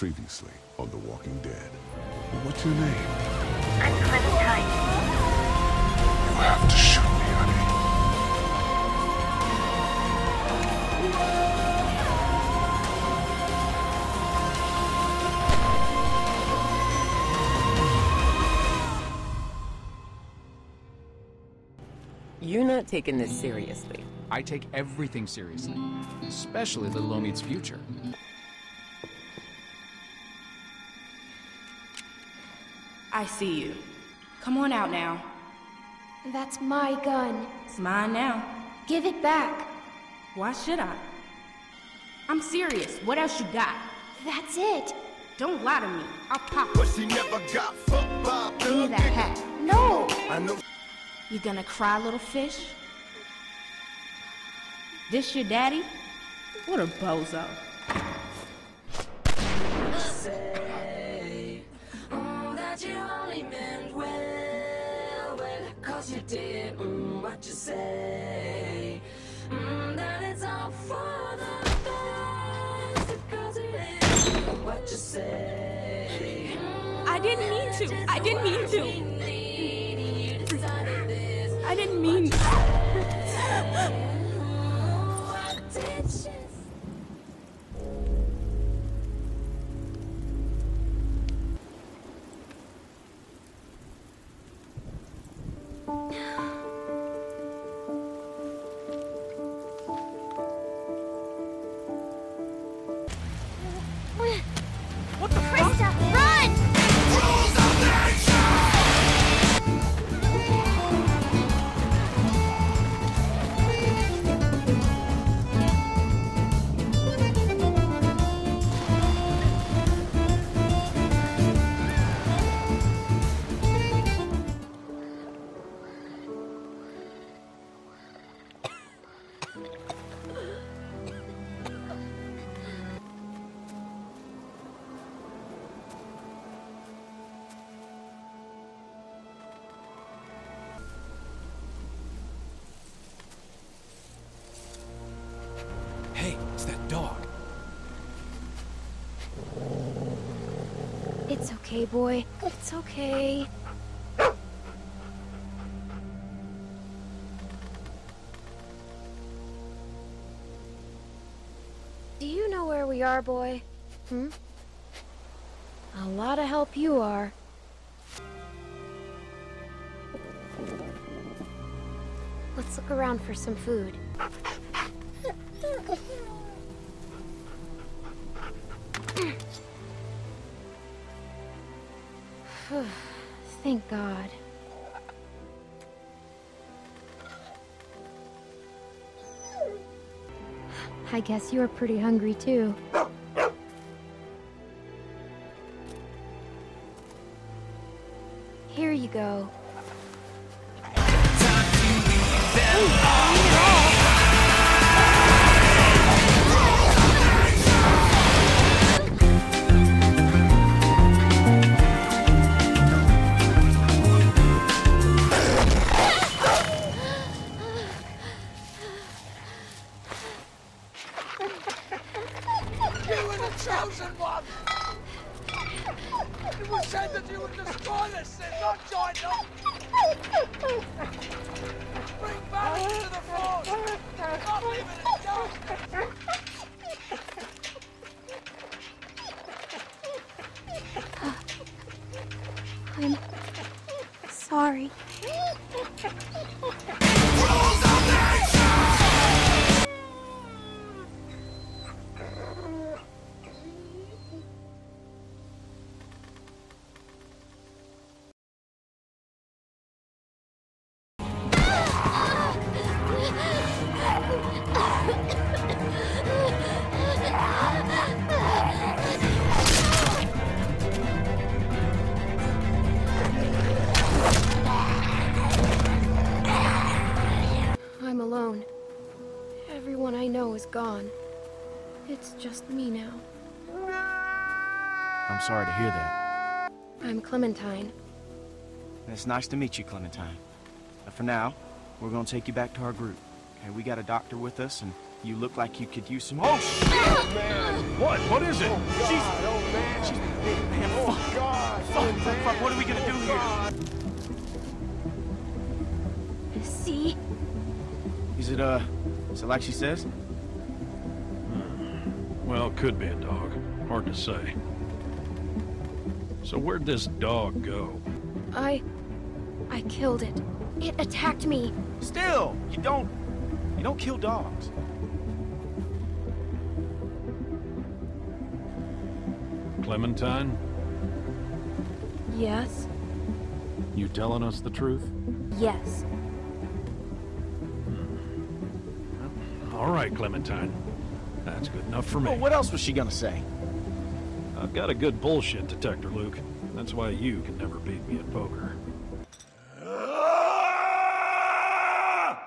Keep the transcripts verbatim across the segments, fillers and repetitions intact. Previously on The Walking Dead. What's your name? I'm Clementine. You have to shoot me, honey. You're not taking this seriously. I take everything seriously, especially little Omi's future. I see you. Come on out now. That's my gun. It's mine now. Give it back. Why should I? I'm serious. What else you got? That's it. Don't lie to me. I'll pop it. But she never got fucked by. Give me that hat. No. I know. You gonna cry, little fish? This your daddy? What a bozo. Say, oh, that you only meant well, well, cause you did mm, what you say. Mm, that it's all for the best, cause you did what you say. Mm, I didn't mean to. I didn't mean to. to I didn't mean to. It's okay, boy. It's okay. Do you know where we are, boy? Hmm? A lot of help you are. Let's look around for some food. Thank God. I guess you're pretty hungry too. Here you go. I'm sorry. Gone. It's just me now. I'm sorry to hear that. I'm Clementine. And it's nice to meet you, Clementine. But for now, we're gonna take you back to our group. Okay, we got a doctor with us, and You look like you could use some. Oh, shit! Oh, man. What? What is it? Oh, she's. Oh, man. She's. Man, oh, fuck. God. Fuck, oh, fuck, fuck. What are we gonna oh, do God. here? See? Is it, uh. Is it like she says? Hmm. Well, it could be a dog. Hard to say. So, where'd this dog go? I. I killed it. It attacked me. Still! You don't. You don't kill dogs. Clementine? Yes? You telling us the truth? Yes. Hmm. All right, Clementine. That's good enough for me. Oh, what else was she gonna say? I've got a good bullshit detector, Luke. That's why you can never beat me at poker. She could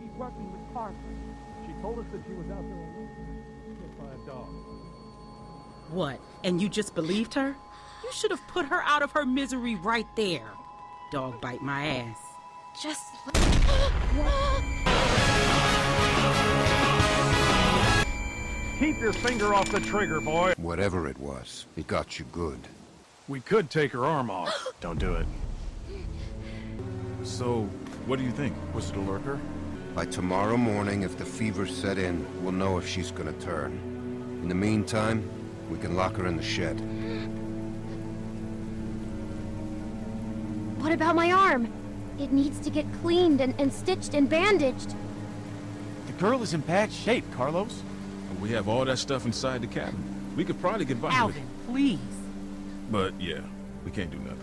be working with Parker. She told us that she was out there hit by a dog. What? And you just believed her? You should have put her out of her misery right there. Dog bite my ass. Just... Keep your finger off the trigger, boy. Whatever it was, it got you good. We could take her arm off. Don't do it. So, what do you think? Was it a lurker? By tomorrow morning, if the fever set in, we'll know if she's gonna turn. In the meantime, we can lock her in the shed. What about my arm? It needs to get cleaned and, and stitched and bandaged. The girl is in bad shape, Carlos. We have all that stuff inside the cabin. We could probably get by Alvin, with it. Please. But yeah, we can't do nothing.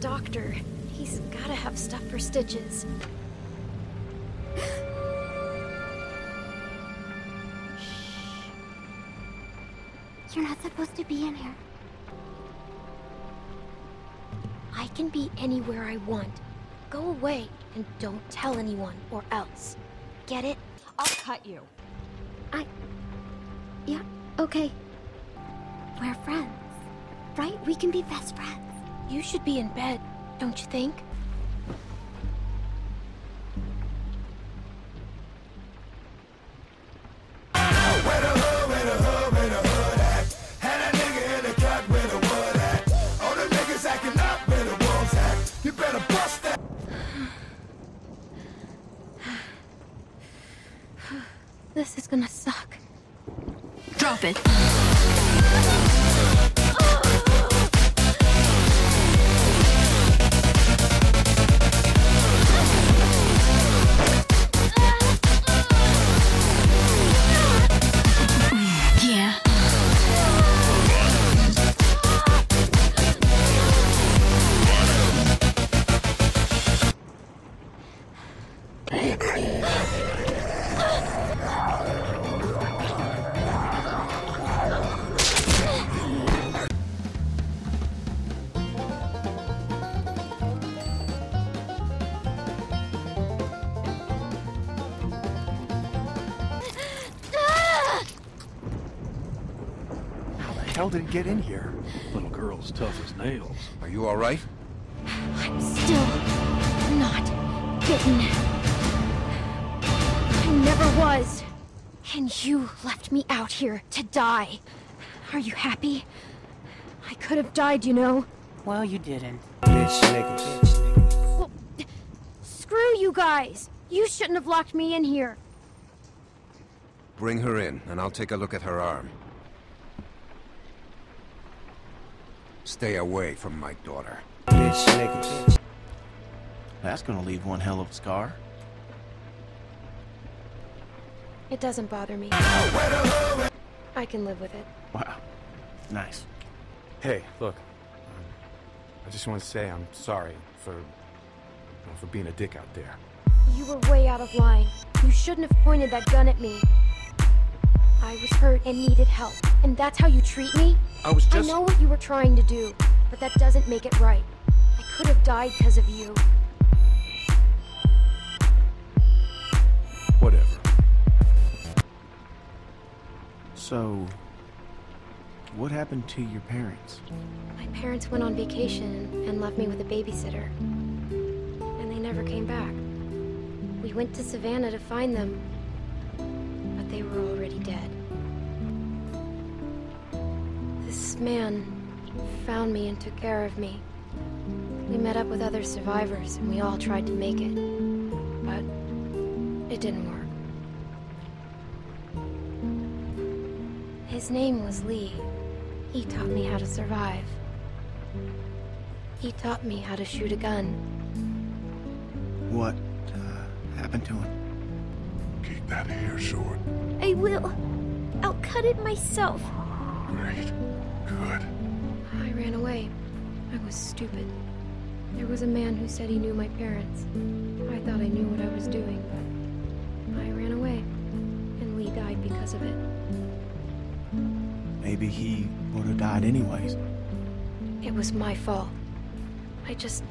Doctor, he's gotta have stuff for stitches. Shh. You're not supposed to be in here. I can be anywhere I want. Go away and don't tell anyone or else. Get it? I'll cut you. I... Yeah, okay. We're friends, right? We can be best friends. You should be in bed, don't you think? This is gonna suck. Drop it. How did it get in here? Little girl's tough as nails. Are you all right? I'm still not bitten. I never was. And you left me out here to die. Are you happy? I could have died, you know. Well, you didn't. Bitch niggas. Well, screw you guys. You shouldn't have locked me in here. Bring her in, and I'll take a look at her arm. Stay away from my daughter. Bitch niggas. That's gonna leave one hell of a scar. It doesn't bother me. I can live with it. Wow. Nice. Hey, look. Um, I just want to say I'm sorry for, you know, for being a dick out there. You were way out of line. You shouldn't have pointed that gun at me. I was hurt and needed help, and that's how you treat me? I was just- I know what you were trying to do, but that doesn't make it right. I could have died because of you. Whatever. So, What happened to your parents? My parents went on vacation and left me with a babysitter. And they never came back. We went to Savannah to find them, but they were already dead. This man found me and took care of me. We met up with other survivors and we all tried to make it, but it didn't work. His name was Lee. He taught me how to survive. He taught me how to shoot a gun. What uh, happened to him? Keep that hair short. I will. I'll cut it myself. Great. Good. I ran away. I was stupid. There was a man who said he knew my parents. I thought I knew what I was doing, but I ran away, and Lee died because of it. Maybe he would have died anyways. It was my fault. I just...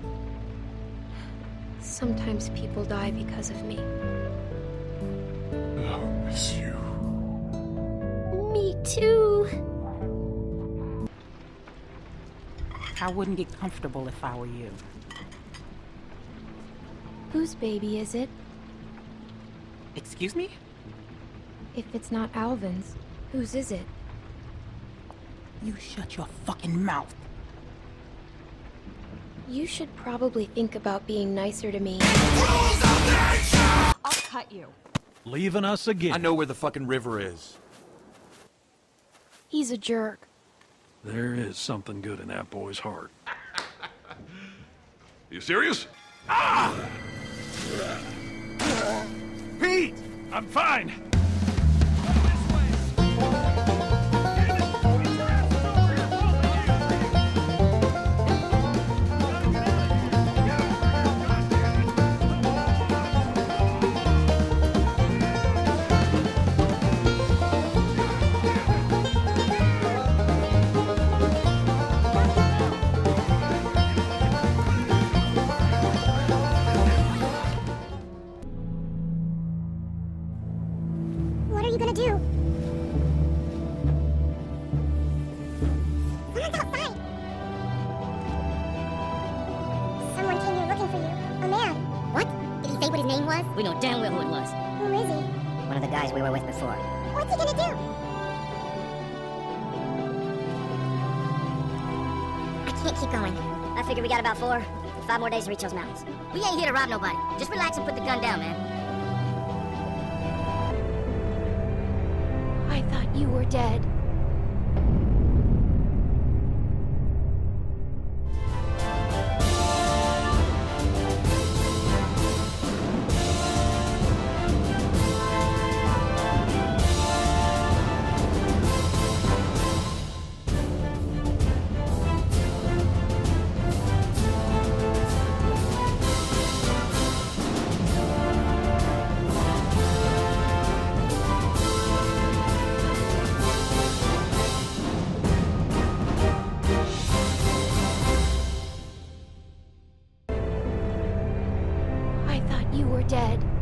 Sometimes people die because of me. I'll miss you. Me too. I wouldn't get comfortable if I were you. Whose baby is it? Excuse me? If it's not Alvin's, whose is it? You shut your fucking mouth. You should probably think about being nicer to me. Rules of nature! I'll cut you. Leaving us again. I know where the fucking river is. He's a jerk. There is something good in that boy's heart. You serious? Ah! Pete! I'm fine! We got about four, five more days to reach those mountains. We ain't here to rob nobody. Just relax and put the gun down, man. I thought you were dead. Dead.